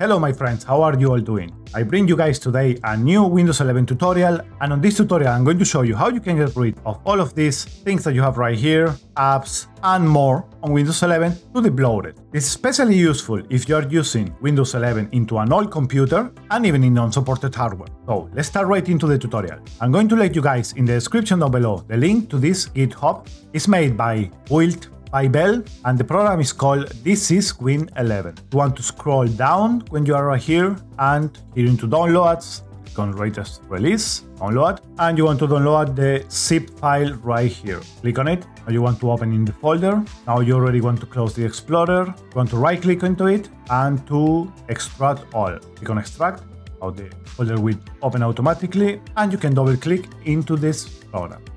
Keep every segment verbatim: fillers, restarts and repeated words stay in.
Hello my friends, how are you all doing? I bring you guys today a new Windows eleven tutorial, and on this tutorial I'm going to show you how you can get rid of all of these things that you have right here, apps and more on Windows eleven to be bloated. This is especially useful if you are using Windows eleven into an old computer and even in non-supported hardware. So let's start right into the tutorial. I'm going to let you guys in the description down below the link to this GitHub. It's made by built by bel, and the program is called This is Win eleven. You want to scroll down when you are right here and here into downloads, click on latest release, download, and you want to download the zip file right here. Click on it. Now you want to open in the folder. Now you already want to close the Explorer. You want to right click into it and to extract all. Click on extract. Now the folder will open automatically and you can double click into this.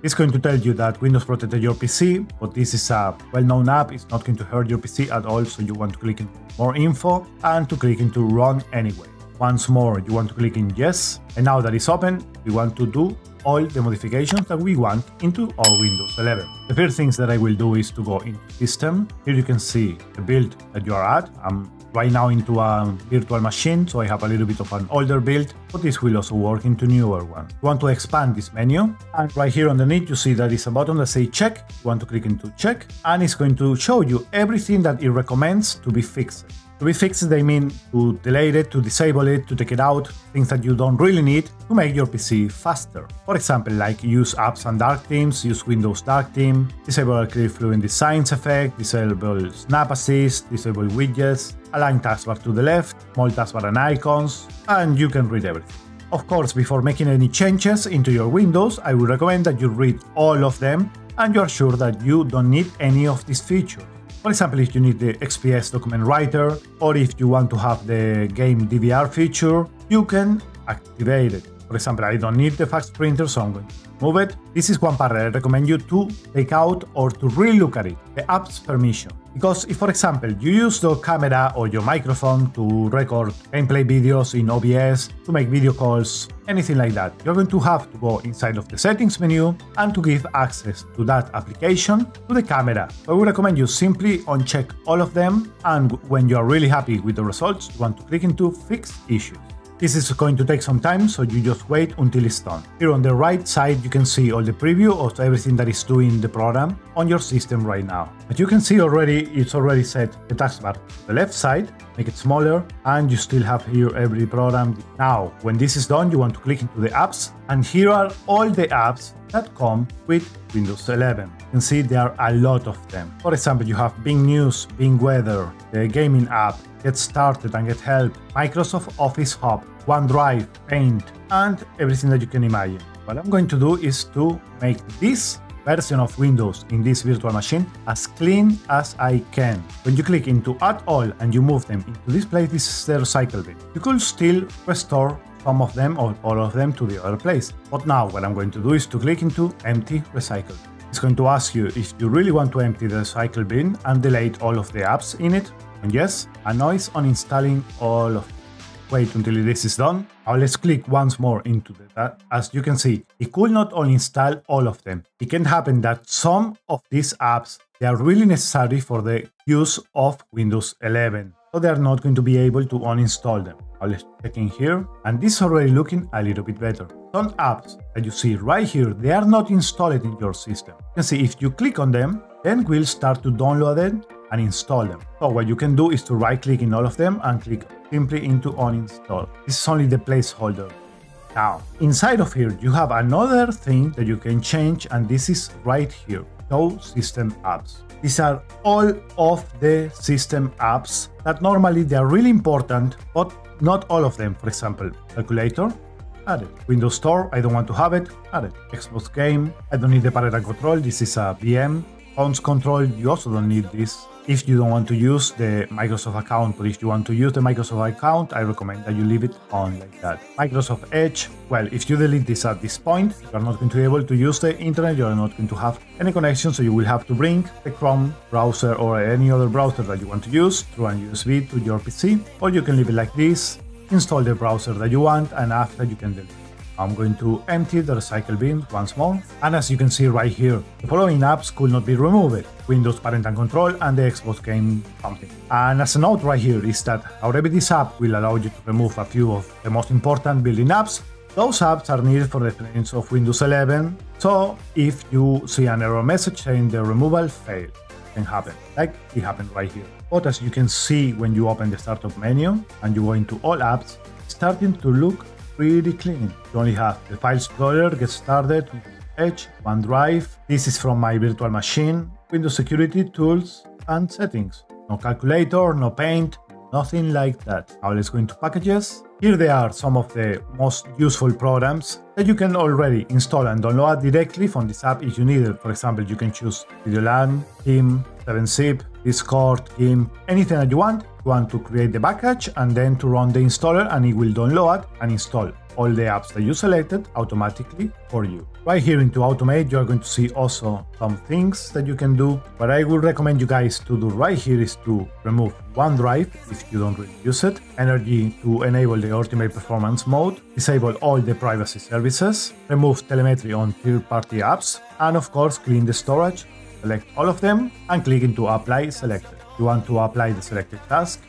It's going to tell you that Windows protected your P C, but this is a well-known app, it's not going to hurt your P C at all, so you want to click in more info and to click into run anyway. Once more, you want to click in yes, and now that it's open, we want to do all the modifications that we want into our Windows eleven. The first things that I will do is to go in system. Here you can see the build that you are at. I'm right now into a virtual machine, so I have a little bit of an older build, but this will also work into newer one. You want to expand this menu, and right here underneath you see that it's a button that says check. You want to click into check, and it's going to show you everything that it recommends to be fixed. To be fixed, they mean to delete it, to disable it, to take it out, things that you don't really need to make your P C faster. For example, like use apps and dark themes, use Windows dark theme, disable Clear Fluent Designs effect, disable Snap Assist, disable widgets, align taskbar to the left, small taskbar and icons, and you can read everything. Of course, before making any changes into your Windows, I would recommend that you read all of them and you are sure that you don't need any of these features. For example, if you need the X P S document writer, or if you want to have the game D V R feature, you can activate it. For example, I don't need the fax printer, so I'm going to move it. This is one part that I recommend you to take out or to really look at it, the app's permission. Because if, for example, you use your camera or your microphone to record gameplay videos in O B S, to make video calls, anything like that, you're going to have to go inside of the settings menu and to give access to that application to the camera. So I would recommend you simply uncheck all of them, and when you are really happy with the results, you want to click into Fix Issues. This is going to take some time, so you just wait until it's done. Here on the right side you can see all the preview of everything that is doing the program on your system right now. But you can see already, it's already set the taskbar to the left side, make it smaller, and you still have here every program. Now, when this is done, you want to click into the apps, and here are all the apps that come with Windows eleven. You can see there are a lot of them. For example, you have Bing News, Bing Weather, the gaming app, Get Started and Get Help, Microsoft Office Hub, OneDrive, Paint, and everything that you can imagine. What I'm going to do is to make this version of Windows in this virtual machine as clean as I can. When you click into Add All and you move them into this place, this is the recycle bin. You could still restore some of them or all of them to the other place. But now what I'm going to do is to click into Empty Recycle. It's going to ask you if you really want to empty the recycle bin and delete all of the apps in it. And yes, and now it's uninstalling all of them. Wait until this is done. Now let's click once more into that. As you can see, it could not uninstall all of them. It can happen that some of these apps, they are really necessary for the use of Windows eleven. So they are not going to be able to uninstall them. Now let's check in here, and this is already looking a little bit better. Some apps that you see right here, they are not installed in your system. You can see if you click on them, then we'll start to download them and install them. So what you can do is to right click in all of them and click simply into uninstall. This is only the placeholder. Now, inside of here, you have another thing that you can change, and this is right here, show system apps. These are all of the system apps that normally they are really important, but not all of them. For example, calculator, add it. Windows Store, I don't want to have it, add it. Xbox game, I don't need the parental control, this is a V M. Phones control, you also don't need this. If you don't want to use the Microsoft account, but if you want to use the Microsoft account, I recommend that you leave it on like that. Microsoft Edge, well, if you delete this at this point, you are not going to be able to use the internet, you are not going to have any connection, so you will have to bring the Chrome browser or any other browser that you want to use through an U S B to your P C, or you can leave it like this, install the browser that you want, and after you can delete. I'm going to empty the recycle bin once more, and as you can see right here, the following apps could not be removed: Windows Parent and Control and the Xbox game something. And as a note right here is that however this app will allow you to remove a few of the most important building apps, those apps are needed for the experience of Windows eleven, so if you see an error message saying the removal failed, it can happen, like it happened right here. But as you can see when you open the startup menu and you go into all apps, it's starting to look pretty clean. You only have the file explorer, get started, Edge, OneDrive, this is from my virtual machine, Windows security, tools and settings. No calculator, no paint, nothing like that. Now let's go into packages. Here there are some of the most useful programs that you can already install and download directly from this app if you need it. For example, you can choose VideoLAN, Team, seven zip, Discord, Gimp, anything that you want. You want to create the package and then to run the installer, and it will download and install all the apps that you selected automatically for you. Right here into Automate, you are going to see also some things that you can do. What I would recommend you guys to do right here is to remove OneDrive if you don't really use it, Energy to enable the Ultimate Performance Mode, disable all the privacy services, remove telemetry on third-party apps, and of course clean the storage. Select all of them and click into Apply Selected. You want to apply the selected task?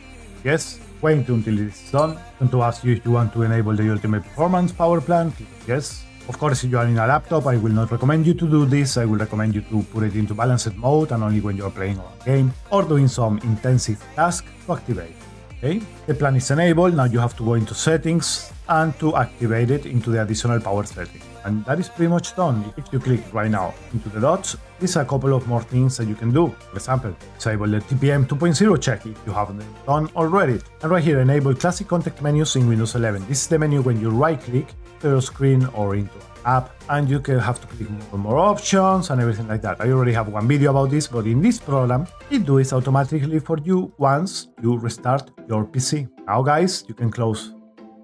Yes. Wait until it's done. Going to ask you if you want to enable the Ultimate Performance Power Plan. Click yes. Of course, if you are in a laptop, I will not recommend you to do this. I will recommend you to put it into balanced mode and only when you are playing on a game or doing some intensive task to activate. Okay. The plan is enabled. Now you have to go into settings and to activate it into the additional power setting. And that is pretty much done. If you click right now into the dots, there's a couple of more things that you can do. For example, disable the T P M two point zero check if you haven't done already. And right here, enable classic context menus in Windows eleven. This is the menu when you right-click to your screen or into an app, and you can have to click more, more options and everything like that. I already have one video about this, but in this program, it does it automatically for you once you restart your P C. Now, guys, you can close.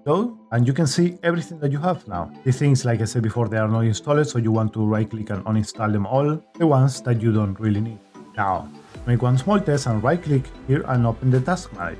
So, and you can see everything that you have now. These things, like I said before, they are not installed, so you want to right-click and uninstall them all, the ones that you don't really need. Now, make one small test and right-click here and open the task manager.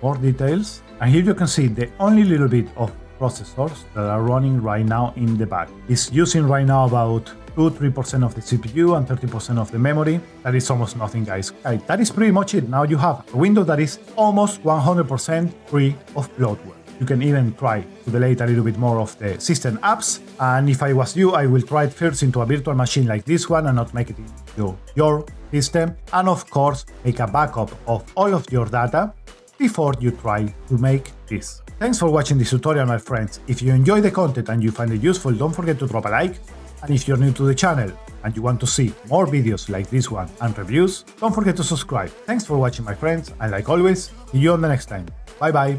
More details, and here you can see the only little bit of processors that are running right now in the back. It's using right now about two to three percent of the C P U and thirty percent of the memory. That is almost nothing, guys. Okay, that is pretty much it. Now you have a window that is almost one hundred percent free of bloatware. You can even try to delete a little bit more of the system apps, and if I was you, I will try it first into a virtual machine like this one and not make it into your system, and of course make a backup of all of your data before you try to make this. Thanks for watching this tutorial, my friends. If you enjoy the content and you find it useful, don't forget to drop a like, and if you're new to the channel and you want to see more videos like this one and reviews, don't forget to subscribe. Thanks for watching, my friends, and like always, see you on the next time. Bye bye.